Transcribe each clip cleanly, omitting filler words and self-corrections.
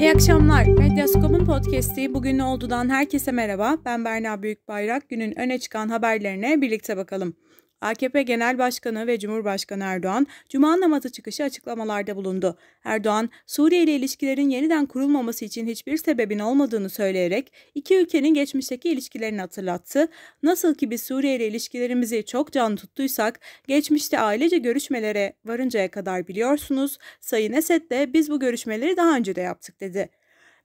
İyi akşamlar. Medyascope'un podcast'i Bugün Ne Oldu'dan herkese merhaba. Ben Berna Büyükbayrak. Günün öne çıkan haberlerine birlikte bakalım. AKP Genel Başkanı ve Cumhurbaşkanı Erdoğan, Cuma namazı çıkışı açıklamalarda bulundu. Erdoğan, Suriye ile ilişkilerin yeniden kurulmaması için hiçbir sebebin olmadığını söyleyerek iki ülkenin geçmişteki ilişkilerini hatırlattı. Nasıl ki biz Suriye ile ilişkilerimizi çok can tuttuysak, geçmişte ailece görüşmelere varıncaya kadar biliyorsunuz, Sayın Esad de biz bu görüşmeleri daha önce de yaptık dedi.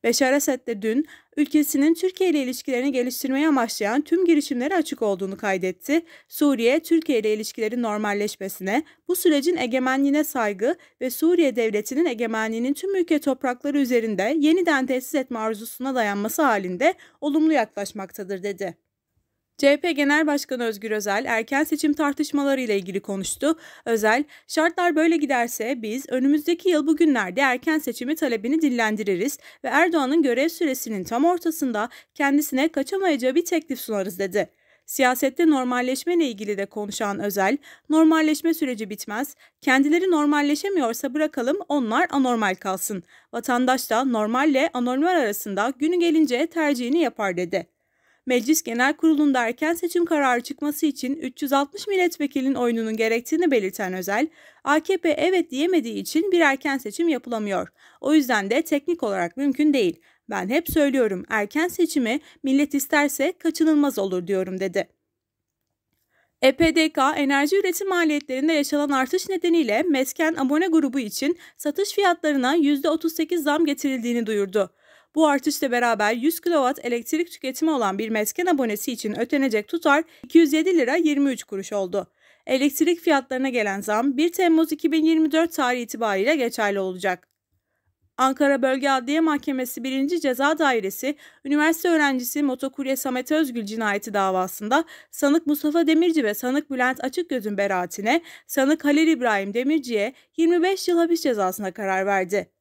Beşar Esad de dün ülkesinin Türkiye ile ilişkilerini geliştirmeye amaçlayan tüm girişimlere açık olduğunu kaydetti. Suriye, Türkiye ile ilişkilerin normalleşmesine, bu sürecin egemenliğine saygı ve Suriye devletinin egemenliğinin tüm ülke toprakları üzerinde yeniden tesis etme arzusuna dayanması halinde olumlu yaklaşmaktadır dedi. CHP Genel Başkanı Özgür Özel erken seçim tartışmaları ile ilgili konuştu. Özel, şartlar böyle giderse biz önümüzdeki yıl bugünlerde erken seçimi talebini dillendiririz ve Erdoğan'ın görev süresinin tam ortasında kendisine kaçamayacağı bir teklif sunarız dedi. Siyasette normalleşme ile ilgili de konuşan Özel, normalleşme süreci bitmez, kendileri normalleşemiyorsa bırakalım onlar anormal kalsın. Vatandaş da normalle anormal arasında günü gelince tercihini yapar dedi. Meclis Genel Kurulu'nda erken seçim kararı çıkması için 360 milletvekilinin oyununun gerektiğini belirten Özel, AKP evet diyemediği için bir erken seçim yapılamıyor. O yüzden de teknik olarak mümkün değil. Ben hep söylüyorum, erken seçimi millet isterse kaçınılmaz olur diyorum dedi. EPDK, enerji üretim maliyetlerinde yaşanan artış nedeniyle Mesken abone grubu için satış fiyatlarına %38 zam getirildiğini duyurdu. Bu artışla beraber 100 kW elektrik tüketimi olan bir Mesken abonesi için ödenecek tutar 207 lira 23 kuruş oldu. Elektrik fiyatlarına gelen zam 1 Temmuz 2024 tarihi itibariyle geçerli olacak. Ankara Bölge Adliye Mahkemesi 1. Ceza Dairesi, üniversite öğrencisi motokurye Samet Özgül cinayeti davasında sanık Mustafa Demirci ve sanık Bülent Açıkgöz'ün beraatine, sanık Halil İbrahim Demirci'ye 25 yıl hapis cezasına karar verdi.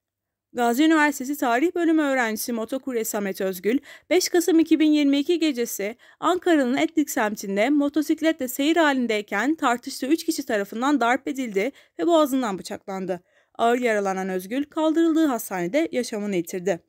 Gazi Üniversitesi Tarih Bölümü öğrencisi motokurye Samet Özgül, 5 Kasım 2022 gecesi Ankara'nın Etlik semtinde motosikletle seyir halindeyken tartıştığı 3 kişi tarafından darp edildi ve boğazından bıçaklandı. Ağır yaralanan Özgül kaldırıldığı hastanede yaşamını yitirdi.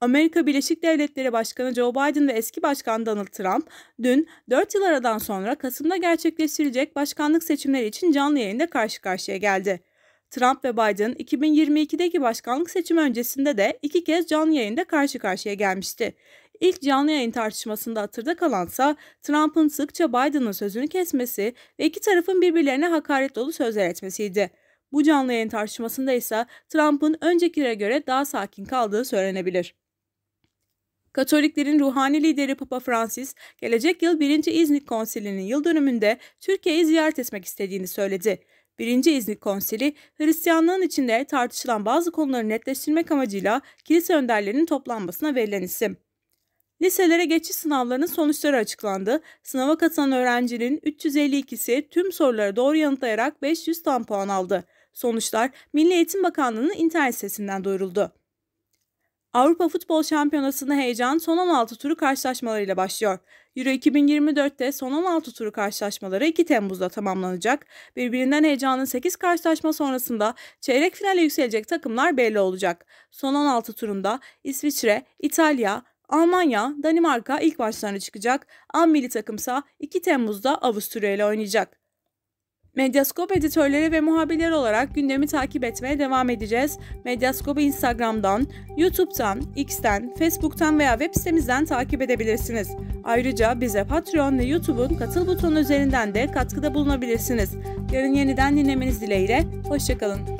Amerika Birleşik Devletleri Başkanı Joe Biden ve eski başkan Donald Trump dün 4 yıl aradan sonra Kasım'da gerçekleştirilecek başkanlık seçimleri için canlı yayında karşı karşıya geldi. Trump ve Biden 2022'deki başkanlık seçimi öncesinde de iki kez canlı yayında karşı karşıya gelmişti. İlk canlı yayın tartışmasında hatırda kalansa Trump'ın sıkça Biden'ın sözünü kesmesi ve iki tarafın birbirlerine hakaret dolu sözler etmesiydi. Bu canlı yayın tartışmasında ise Trump'ın öncekilere göre daha sakin kaldığı söylenebilir. Katoliklerin ruhani lideri Papa Francis, gelecek yıl 1. İznik Konsili'nin yıl dönümünde Türkiye'yi ziyaret etmek istediğini söyledi. 1. İznik Konsili, Hristiyanlığın içinde tartışılan bazı konuları netleştirmek amacıyla kilise önderlerinin toplanmasına verilen isim. Liselere geçiş sınavlarının sonuçları açıklandı. Sınava katılan öğrencinin 352'si tüm soruları doğru yanıtlayarak 500 tam puan aldı. Sonuçlar Milli Eğitim Bakanlığı'nın internet sitesinden duyuruldu. Avrupa Futbol Şampiyonası'nda heyecan son 16 turu karşılaşmalarıyla başlıyor. Euro 2024'te son 16 turu karşılaşmaları 2 Temmuz'da tamamlanacak. Birbirinden heyecanlı 8 karşılaşma sonrasında çeyrek finale yükselecek takımlar belli olacak. Son 16 turunda İsviçre, İtalya, Almanya, Danimarka ilk maçlarına çıkacak. A milli takımsa 2 Temmuz'da Avusturya ile oynayacak. Medyascope editörleri ve muhabirleri olarak gündemi takip etmeye devam edeceğiz. Medyascope'u Instagram'dan, YouTube'dan, X'ten, Facebook'tan veya web sitemizden takip edebilirsiniz. Ayrıca bize Patreon ve YouTube'un katıl butonu üzerinden de katkıda bulunabilirsiniz. Yarın yeniden dinlemeniz dileğiyle, hoşça kalın.